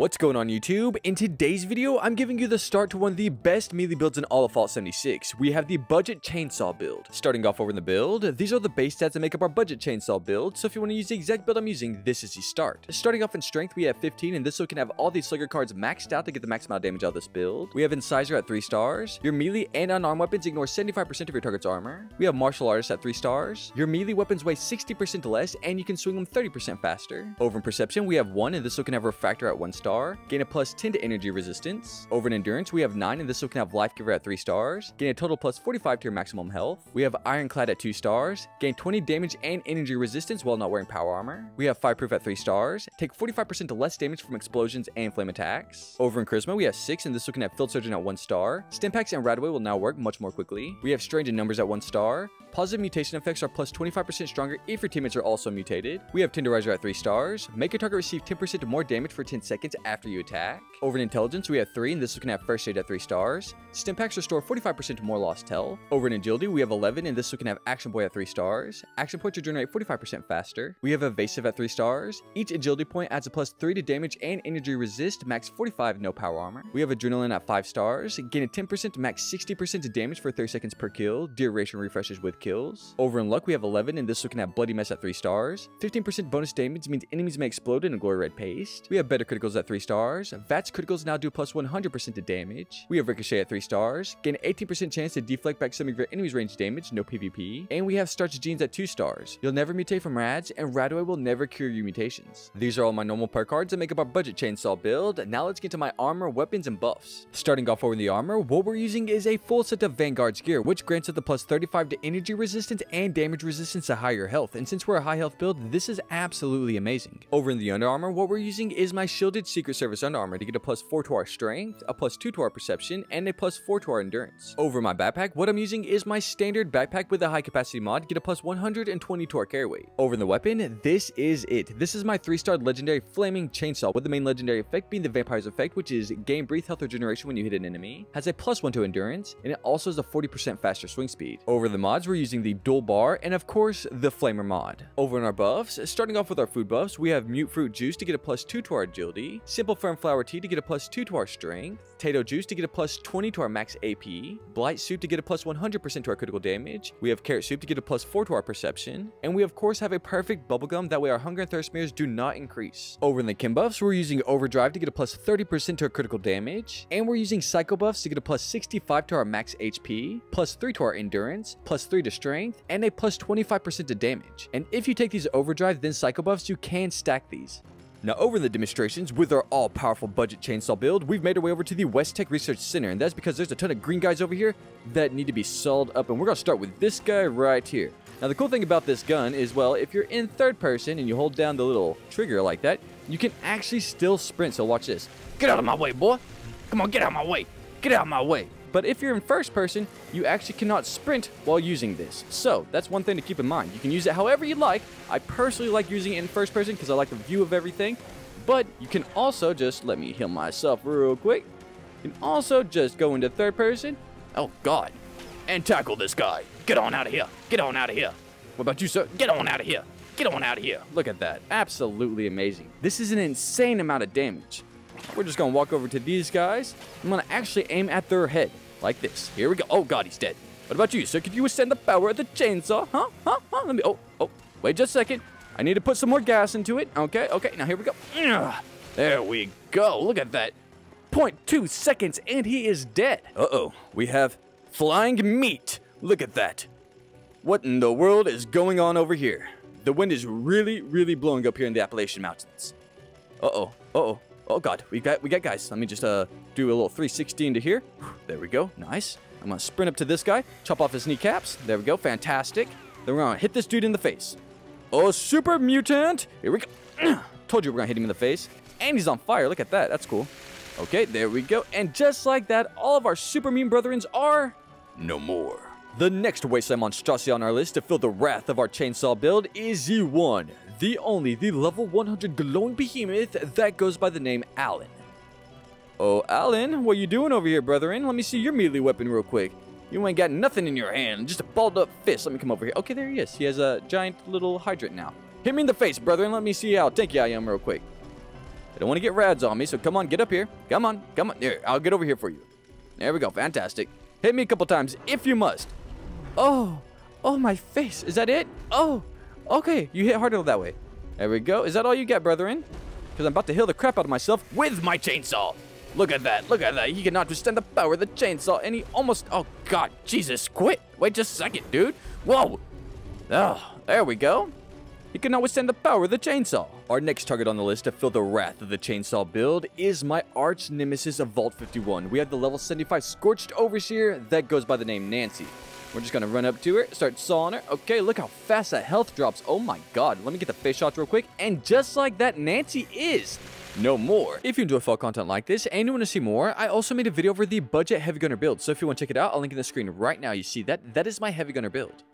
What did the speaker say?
What's going on YouTube? In today's video, I'm giving you the start to one of the best melee builds in all of Fallout 76. We have the Budget Chainsaw build. Starting off over in the build, these are the base stats that make up our Budget Chainsaw build, so if you want to use the exact build I'm using, this is the start. Starting off in strength, we have 15, and this one can have all these Slugger cards maxed out to get the max amount of damage out of this build. We have Incisor at 3 stars. Your melee and unarmed weapons ignore 75% of your target's armor. We have Martial Artist at 3 stars. Your melee weapons weigh 60% less, and you can swing them 30% faster. Over in Perception, we have 1, and this one can have Refractor at 1 star. Gain a +10 to energy resistance. Over in endurance, we have 9, and this one can have life giver at 3 stars. Gain a total +45 to your maximum health. We have ironclad at 2 stars. Gain 20 damage and energy resistance while not wearing power armor. We have fireproof at 3 stars. Take 45% less damage from explosions and flame attacks. Over in charisma, we have 6, and this one can have field surgeon at 1 star. Stim packs and radaway will now work much more quickly. We have strange in numbers at 1 star. Positive mutation effects are +25% stronger if your teammates are also mutated. We have Tenderizer at 3 stars. Make your target receive 10% more damage for 10 seconds after you attack. Over in intelligence, we have 3, and this one can have first aid at 3 stars. Stim packs restore 45% more lost health. Over in agility, we have 11, and this one can have action boy at 3 stars. Action points regenerate 45% faster. We have evasive at 3 stars. Each agility point adds a +3 to damage and energy resist, max 45, no power armor. We have adrenaline at 5 stars. Gain a 10% to max 60% to damage for 30 seconds per kill. Duration refreshes with kills. Over in luck, we have 11, and this one can have bloody mess at 3 stars. 15% bonus damage means enemies may explode in a glory red paste. We have better criticals at 3 stars. Vats criticals now do +100% to damage. We have ricochet at 3 stars. Gain 18% chance to deflect back some of your enemies' range damage, no PvP. And we have starched jeans at 2 stars. You'll never mutate from rads, and radaway will never cure you mutations. These are all my normal perk cards that make up our budget chainsaw build. Now let's get to my armor, weapons, and buffs. Starting off over in the armor, what we're using is a full set of Vanguard's gear, which grants it the +35 to energy resistance and damage resistance to higher health. And since we're a high health build, this is absolutely amazing. Over in the under armor, what we're using is my shielded Secret Service under armor to get a +4 to our strength, a +2 to our perception, and a +4 to our endurance. Over my backpack, what I'm using is my standard backpack with a high capacity mod to get a +120 to our carry weight. Over in the weapon, this is it. This is my 3-star legendary flaming chainsaw, with the main legendary effect being the vampire's effect, which is gain breathe health regeneration when you hit an enemy, has a +1 to endurance, and it also has a 40% faster swing speed. Over the mods, we're using the dual bar and of course the flamer mod. Over in our buffs, starting off with our food buffs, we have mute fruit juice to get a +2 to our agility, simple firm flower tea to get a +2 to our strength, Tato juice to get a +20 to our max AP, blight soup to get a +100% to our critical damage, we have carrot soup to get a +4 to our perception, and we of course have a perfect bubblegum, that way our hunger and thirst mirrors do not increase. Over in the chem buffs, we're using overdrive to get a +30% to our critical damage, and we're using psycho buffs to get a +65 to our max HP, +3 to our endurance, +3 to strength, and a +25% to damage. And if you take these overdrive then psycho buffs, you can stack these. Now over in the demonstrations, with our all-powerful budget chainsaw build, we've made our way over to the West Tech Research Center, and that's because there's a ton of green guys over here that need to be sold up, and we're going to start with this guy right here. Now the cool thing about this gun is, well, if you're in third person and you hold down the little trigger like that, you can actually still sprint, so watch this. Get out of my way, boy! Come on, get out of my way! Get out of my way! But if you're in first person, you actually cannot sprint while using this. So that's one thing to keep in mind. You can use it however you like. I personally like using it in first person because I like the view of everything. But you can also just, let me heal myself real quick. You can also just go into third person. Oh God. And tackle this guy. Get on out of here. Get on out of here. What about you, sir? Get on out of here. Get on out of here. Look at that. Absolutely amazing. This is an insane amount of damage. We're just going to walk over to these guys. I'm going to actually aim at their head like this. Here we go. Oh, God, he's dead. What about you, sir? Could you withstand the power of the chainsaw? Huh? Let me... Oh, wait just a second. I need to put some more gas into it. Okay. Now, here we go. There we go. Look at that. 0.2 seconds, and he is dead. Uh-oh. We have flying meat. Look at that. What in the world is going on over here? The wind is really, really blowing up here in the Appalachian Mountains. Uh-oh. Oh God, we got guys. Let me just do a little 316 to here. There we go, nice. I'm gonna sprint up to this guy, chop off his kneecaps. There we go, fantastic. Then we're gonna hit this dude in the face. Oh, super mutant! Here we go. Told you we're gonna hit him in the face. And he's on fire, look at that, that's cool. Okay, there we go. And just like that, all of our super mutant brethrens are no more. The next wasteland monstrosity on our list to fill the wrath of our chainsaw build is the one, the only, the level 100 glowing behemoth that goes by the name Alan. Oh, Alan, what you doing over here, brethren? Let me see your melee weapon real quick. You ain't got nothing in your hand, just a balled up fist. Let me come over here. Okay, there he is. He has a giant little hydrant now. Hit me in the face, brethren. Let me see how tanky I am real quick. don't want to get rads on me, so come on, get up here. Come on, come on. Here, I'll get over here for you. There we go. Fantastic. Hit me a couple times if you must. Oh, oh, my face. Is that it? Oh, okay. You hit harder that way. There we go. Is that all you got, brethren? Because I'm about to heal the crap out of myself with my chainsaw. Look at that. Look at that. He cannot withstand the power of the chainsaw, and he almost... Oh, God. Jesus, quit. Wait just a second, dude. Whoa. Oh, there we go. He cannot withstand the power of the chainsaw. Our next target on the list to feel the wrath of the chainsaw build is my arch nemesis of Vault 51. We have the level 75 Scorched Overseer that goes by the name Nancy. We're just going to run up to her, start sawing her. Okay, look how fast that health drops. Oh my God. Let me get the face shots real quick. And just like that, Nancy is no more. If you enjoy Fallout content like this and you want to see more, I also made a video over the budget Heavy Gunner build. So if you want to check it out, I'll link in the screen right now. You see that? That is my Heavy Gunner build.